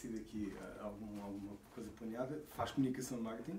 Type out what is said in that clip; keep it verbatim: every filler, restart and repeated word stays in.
sido aqui alguma, alguma coisa planeada, faz comunicação de marketing,